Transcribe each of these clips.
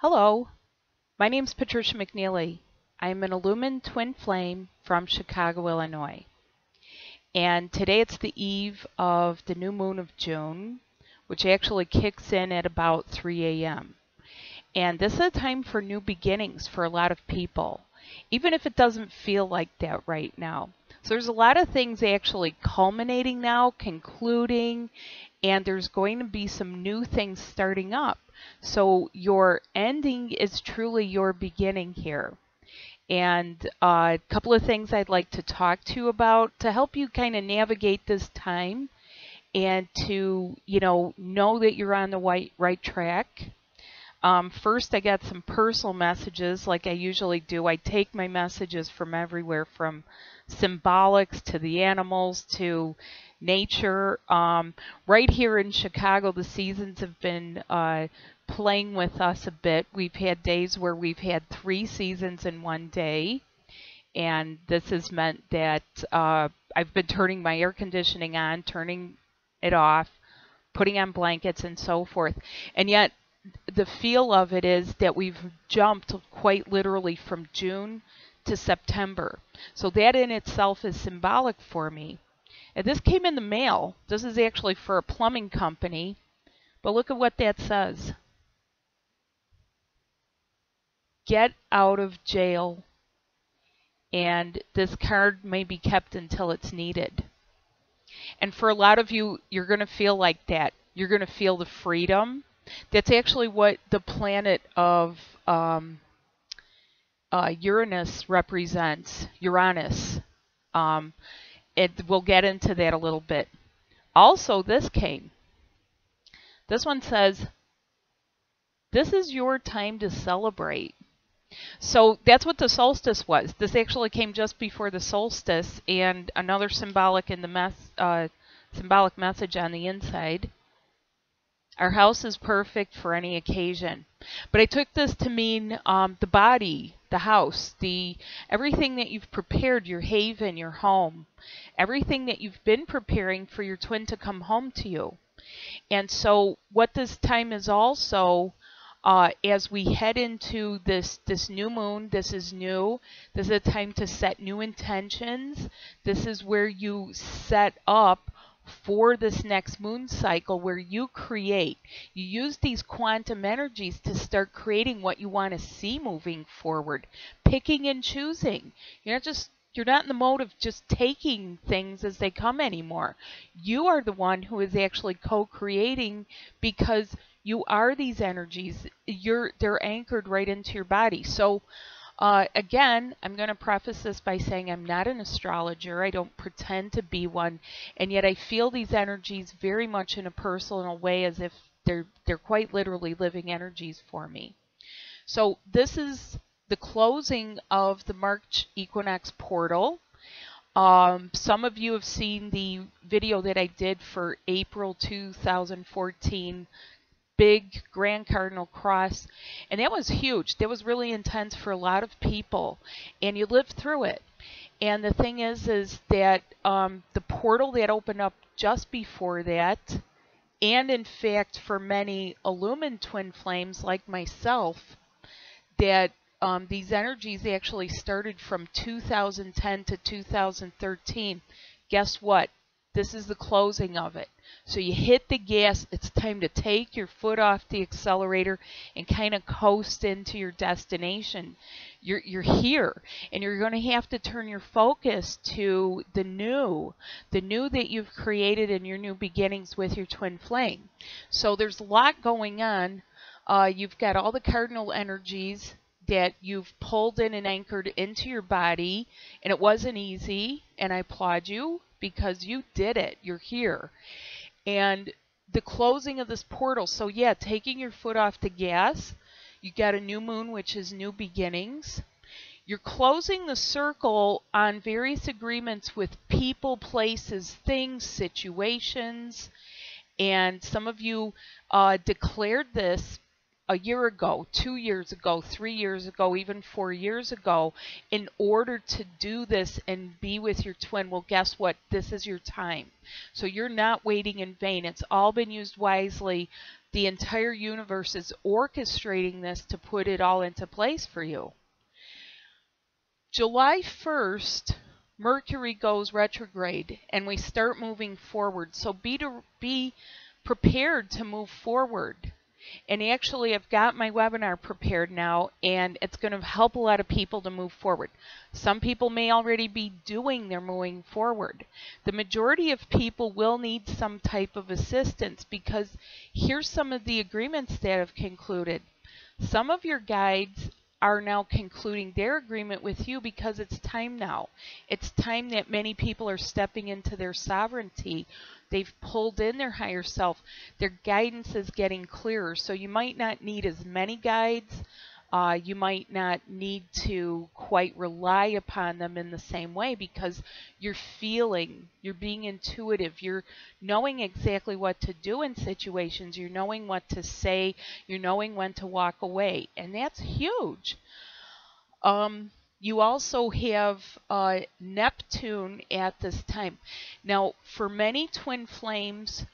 Hello, my name is Patricia McNeely. I am an illumined twin flame from Chicago, Illinois. And today it's the eve of the new moon of June, which actually kicks in at about 3 a.m. And this is a time for new beginnings for a lot of people, even if it doesn't feel like that right now. So there's a lot of things actually culminating now, concluding, and there's going to be some new things starting up. So your ending is truly your beginning here. And a couple of things I'd like to talk to you about to help you kind of navigate this time and to, know that you're on the right track. First, I got some personal messages like I usually do. I take my messages from everywhere, from symbolics to the animals to nature. Right here in Chicago, the seasons have been playing with us a bit. We've had days where we've had 3 seasons in one day, and this has meant that I've been turning my air conditioning on, turning it off, putting on blankets, and so forth. And yet the feel of it is that we've jumped quite literally from June to September. So that in itself is symbolic for me. And this came in the mail. This is actually for a plumbing company. But look at what that says. Get out of jail. And this card may be kept until it's needed. And for a lot of you, you're going to feel like that. You're going to feel the freedom. That's actually what the planet of Uranus represents, Uranus. We'll get into that a little bit. Also, this one says, this is your time to celebrate. So that's what the solstice was. This actually came just before the solstice, and another symbolic in the symbolic message on the inside. Our house is perfect for any occasion. But I took this to mean the body, the house, everything that you've prepared, your haven, your home, everything that you've been preparing for your twin to come home to you. And so what this time is also, as we head into this new moon, this is new. This is a time to set new intentions. This is where you set up for this next moon cycle, where you create. You use these quantum energies to start creating what you want to see moving forward, picking and choosing. You're not in the mode of just taking things as they come anymore. You are the one who is actually co-creating, because you are these energies. They're anchored right into your body. So again, I'm going to preface this by saying I'm not an astrologer. I don't pretend to be one, and yet I feel these energies very much in a personal way, as if they're quite literally living energies for me. So this is the closing of the March equinox portal. Some of you have seen the video that I did for April 2014. Big Grand Cardinal Cross, and that was huge. That was really intense for a lot of people, and you lived through it. And the thing is that the portal that opened up just before that, and in fact for many illumined twin flames like myself, that these energies actually started from 2010 to 2013. Guess what? This is the closing of it. So you hit the gas. It's time to take your foot off the accelerator and kind of coast into your destination. You're here, and you're going to have to turn your focus to the new that you've created in your new beginnings with your twin flame. So there's a lot going on. You've got all the cardinal energies that you've pulled in and anchored into your body, and it wasn't easy, and I applaud you, because you did it. You're here. And the closing of this portal. So yeah, taking your foot off the gas. You got a new moon, which is new beginnings. You're closing the circle on various agreements with people, places, things, situations. And some of you declared this a year ago, 2 years ago, 3 years ago, even 4 years ago, in order to do this and be with your twin. Well, guess what? This is your time. So you're not waiting in vain. It's all been used wisely. The entire universe is orchestrating this to put it all into place for you. July 1st, Mercury goes retrograde and we start moving forward. So be prepared to move forward. And actually, I've got my webinar prepared now, and it's going to help a lot of people to move forward. Some people may already be doing their moving forward. The majority of people will need some type of assistance, because here's some of the agreements that have concluded. Some of your guides are now concluding their agreement with you because it's time now. It's time that many people are stepping into their sovereignty. They've pulled in their higher self. Their guidance is getting clearer. So you might not need as many guides. You might not need to quite rely upon them in the same way, because you're feeling, you're being intuitive, you're knowing exactly what to do in situations, you're knowing what to say, you're knowing when to walk away, and that's huge. You also have Neptune at this time. Now, for many twin flames,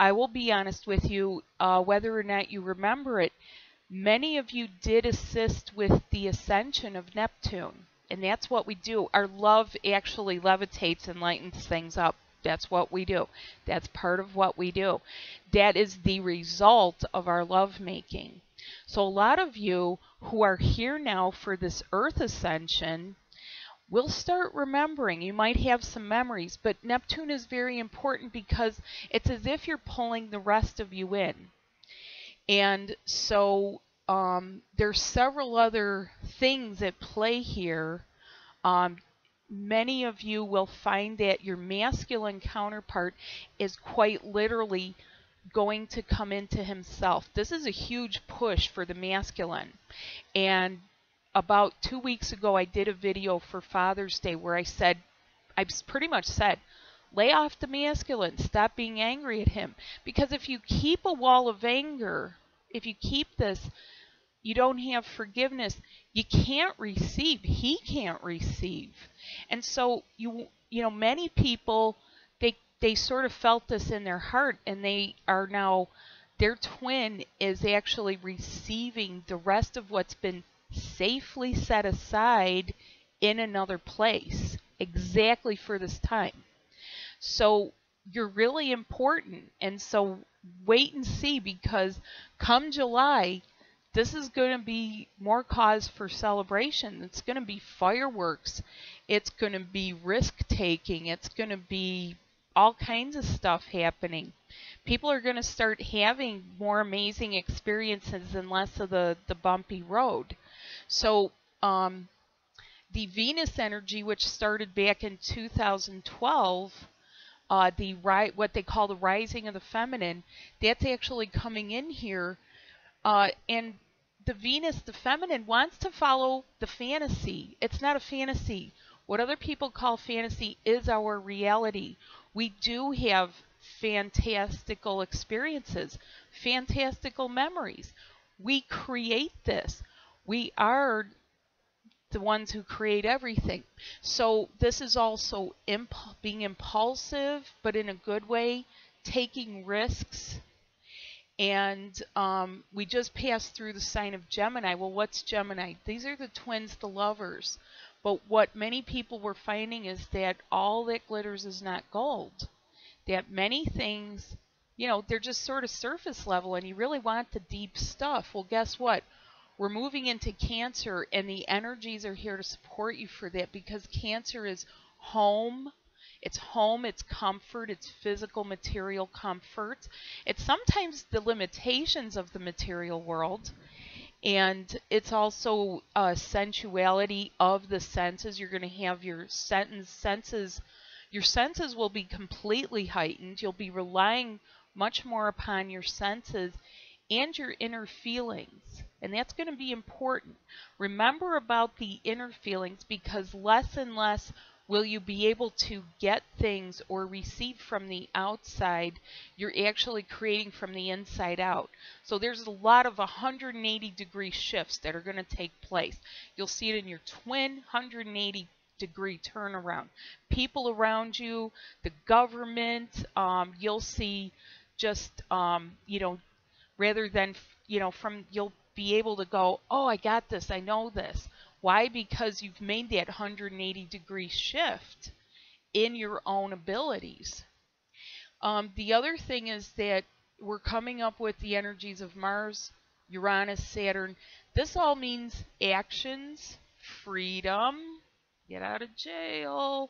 I will be honest with you, whether or not you remember it, many of you did assist with the ascension of Neptune, and that's what we do. Our love actually levitates and lightens things up. That's what we do. That's part of what we do. That is the result of our love making. So a lot of you who are here now for this Earth ascension will start remembering. You might have some memories, but Neptune is very important because it's as if you're pulling the rest of you in. And so there's several other things at play here. Many of you will find that your masculine counterpart is quite literally going to come into himself. This is a huge push for the masculine. And about 2 weeks ago, I did a video for Father's Day where I pretty much said, lay off the masculine. Stop being angry at him. Because if you keep a wall of anger, if you keep this, you don't have forgiveness. You can't receive. He can't receive. And so, you know, many people, they sort of felt this in their heart, and they are now, their twin is actually receiving the rest of what's been safely set aside in another place, exactly for this time. So you're really important, and so wait and see, because come July, this is going to be more cause for celebration. It's going to be fireworks. It's going to be risk-taking. It's going to be all kinds of stuff happening. People are going to start having more amazing experiences and less of the bumpy road. So the Venus energy, which started back in 2012, what they call the rising of the feminine, that's actually coming in here, and the Venus, the feminine, wants to follow the fantasy. It's not a fantasy. What other people call fantasy is our reality. We do have fantastical experiences, fantastical memories. We create this. We are the ones who create everything. So this is also being impulsive, but in a good way, taking risks. And we just passed through the sign of Gemini. Well, what's Gemini? These are the twins, the lovers. But what many people were finding is that all that glitters is not gold. That many things, you know, they're just sort of surface level, and you really want the deep stuff. Well, guess what? We're moving into Cancer, and the energies are here to support you for that, because Cancer is home. It's home, it's comfort, it's physical material comforts. It's sometimes the limitations of the material world, and it's also sensuality of the senses. You're going to have your senses. Your senses will be completely heightened. You'll be relying much more upon your senses and your inner feelings. And that's going to be important. Remember about the inner feelings, because less and less will you be able to get things or receive from the outside. You're actually creating from the inside out. So there's a lot of 180-degree shifts that are going to take place. You'll see it in your twin, 180-degree turnaround. People around you, the government, you'll see just, you know, rather than, you know, from, you'll be able to go, oh, I got this, I know this. Why? Because you've made that 180-degree shift in your own abilities. The other thing is that we're coming up with the energies of Mars, Uranus, Saturn. This all means actions, freedom, get out of jail,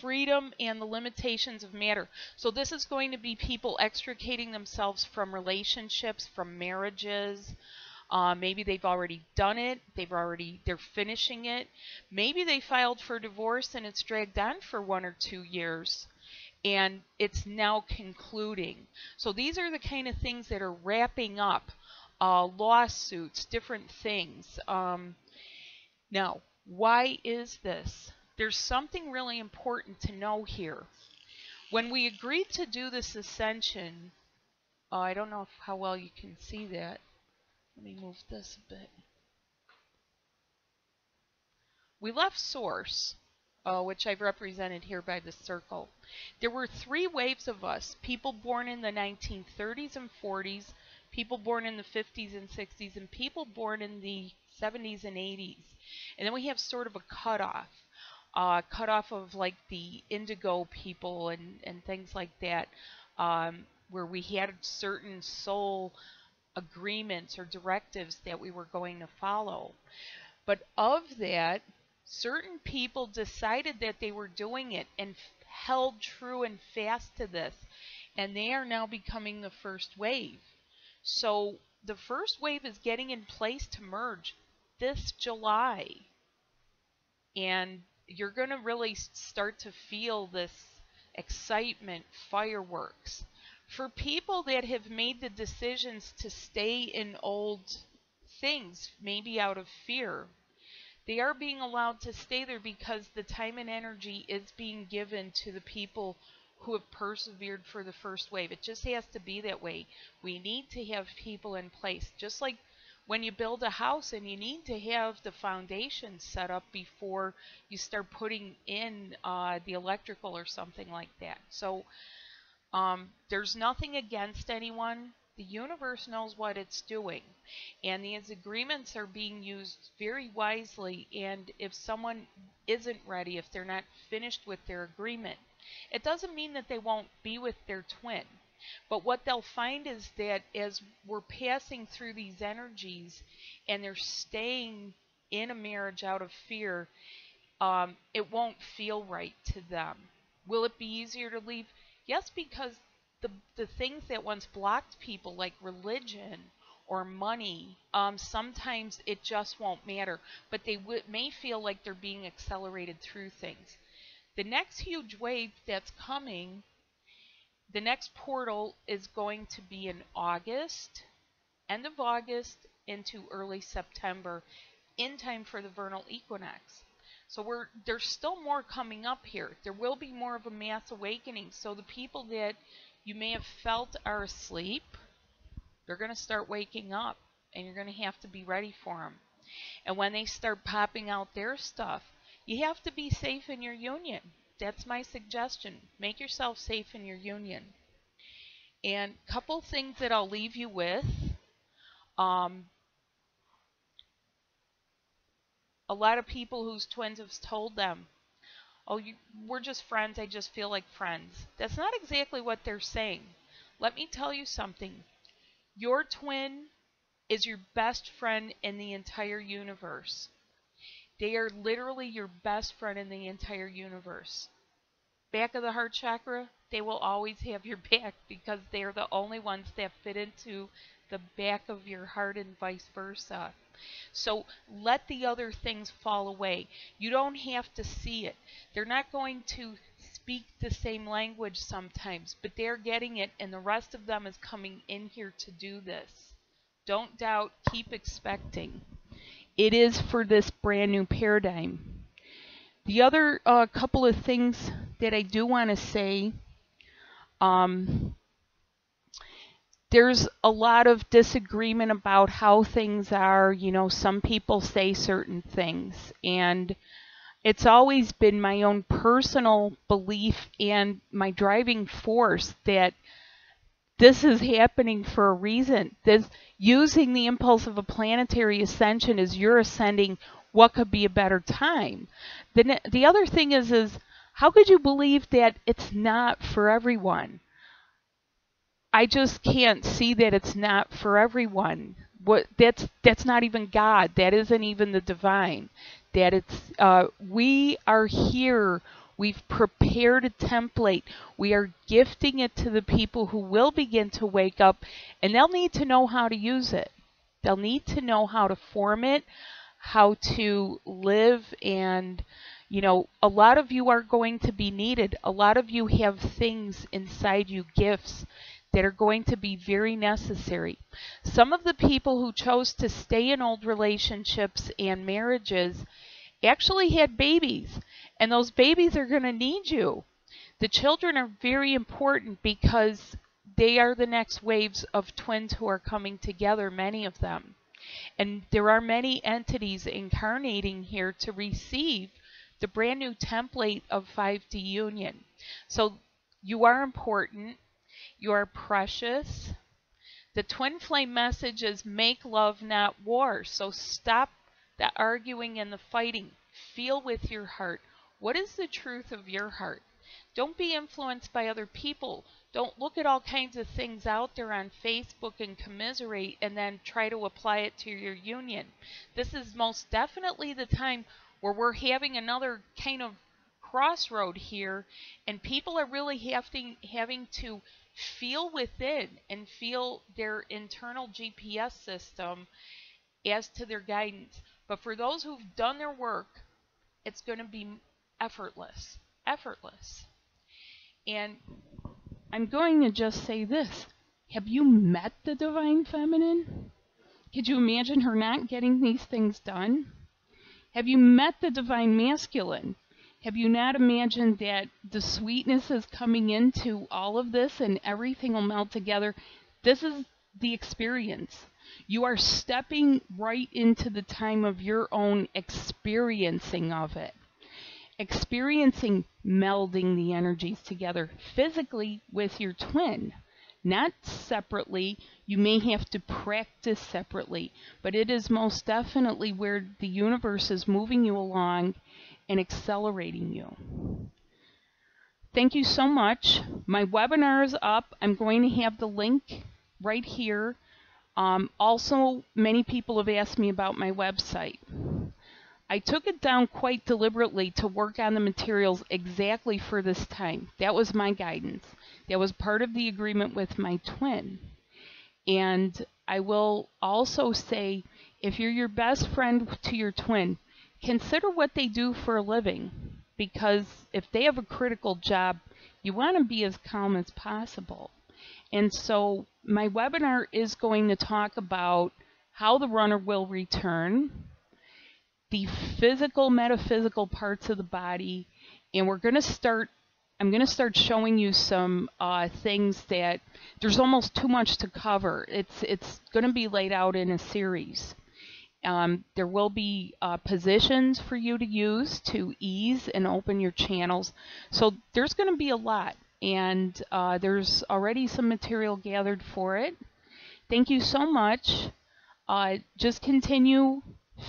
freedom, and the limitations of matter. So this is going to be people extricating themselves from relationships, from marriages. Maybe they've already done it, they're finishing it. Maybe they filed for divorce and it's dragged on for 1 or 2 years and it's now concluding. So these are the kind of things that are wrapping up, lawsuits, different things. Now, why is this? There's something really important to know here. When we agreed to do this ascension, I don't know how well you can see that. Let me move this a bit. We left Source, which I've represented here by the circle. There were 3 waves of us, people born in the 1930s and 40s, people born in the 50s and 60s, and people born in the 70s and 80s. And then we have sort of a cutoff of like the indigo people and things like that, where we had certain soul agreements or directives that we were going to follow. But of that, certain people decided that they were doing it and held true and fast to this, and they are now becoming the first wave. So the first wave is getting in place to merge this July, and you're going to really start to feel this excitement, fireworks. For people that have made the decisions to stay in old things, maybe out of fear, they are being allowed to stay there because the time and energy is being given to the people who have persevered for the first wave. It just has to be that way. We need to have people in place. Just like when you build a house and you need to have the foundation set up before you start putting in the electrical or something like that. So there's nothing against anyone. The universe knows what it's doing, and these agreements are being used very wisely. And if someone isn't ready, if they're not finished with their agreement, it doesn't mean that they won't be with their twin. But what they'll find is that as we're passing through these energies and they're staying in a marriage out of fear, it won't feel right to them. Will it be easier to leave? Yes, because the things that once blocked people, like religion or money, sometimes it just won't matter. But they may feel like they're being accelerated through things. The next huge wave that's coming, the next portal is going to be in August, end of August into early September, in time for the vernal equinox. So there's still more coming up here. There will be more of a mass awakening. So the people that you may have felt are asleep, they're going to start waking up, and you're going to have to be ready for them. And when they start popping out their stuff, you have to be safe in your union. That's my suggestion. Make yourself safe in your union. And a couple things that I'll leave you with. A lot of people whose twins have told them, oh, we're just friends, I just feel like friends. That's not exactly what they're saying. Let me tell you something. Your twin is your best friend in the entire universe. They are literally your best friend in the entire universe. Back of the heart chakra, they will always have your back because they are the only ones that fit into the back of your heart and vice versa. So let the other things fall away. You don't have to see it. They're not going to speak the same language sometimes, but they're getting it, and the rest of them is coming in here to do this. Don't doubt. Keep expecting. It is for this brand new paradigm. The other couple of things that I do want to say, there's a lot of disagreement about how things are. You know, some people say certain things, and it's always been my own personal belief and my driving force that This is happening for a reason. This, using the impulse of a planetary ascension as you're ascending, what could be a better time? The other thing is how could you believe that it's not for everyone? I just can't see that it's not for everyone. What, that's not even God. That isn't even the divine. That it's we are here. We've prepared a template. We are gifting it to the people who will begin to wake up, and they'll need to know how to use it. They'll need to know how to form it, how to live, and you know, a lot of you are going to be needed. A lot of you have things inside you, gifts, that are going to be very necessary. Some of the people who chose to stay in old relationships and marriages actually had babies, and those babies are going to need you. The children are very important because they are the next waves of twins who are coming together, many of them. And there are many entities incarnating here to receive the brand new template of 5D Union. So you are important. You are precious. The twin flame message is make love, not war. So stop the arguing and the fighting. Feel with your heart. What is the truth of your heart? Don't be influenced by other people. Don't look at all kinds of things out there on Facebook and commiserate and then try to apply it to your union. This is most definitely the time where we're having another kind of crossroad here, and people are really having to feel within and feel their internal GPS system as to their guidance. But for those who've done their work, it's going to be effortless, effortless. And I'm going to just say this. Have you met the Divine Feminine? Could you imagine her not getting these things done? Have you met the Divine Masculine? Have you not imagined that the sweetness is coming into all of this and everything will melt together? This is the experience. You are stepping right into the time of your own experiencing of it. Experiencing melding the energies together physically with your twin. Not separately. You may have to practice separately, but it is most definitely where the universe is moving you along and accelerating you. Thank you so much. My webinar is up. I'm going to have the link right here. Also, many people have asked me about my website. I took it down quite deliberately to work on the materials exactly for this time. That was my guidance. That was part of the agreement with my twin. And I will also say, if you're your best friend to your twin, consider what they do for a living, because if they have a critical job, you want to be as calm as possible. And so my webinar is going to talk about how the runner will return, the physical, metaphysical parts of the body, and we're going to start, I'm going to start showing you some things that there's almost too much to cover. It's going to be laid out in a series. There will be positions for you to use to ease and open your channels. So there's going to be a lot, and there's already some material gathered for it. Thank you so much. Just continue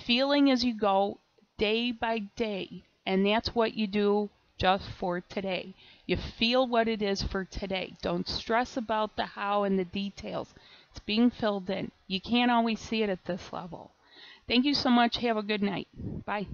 feeling as you go day by day, and that's what you do just for today. You feel what it is for today. Don't stress about the how and the details. It's being filled in. You can't always see it at this level. Thank you so much. Have a good night. Bye.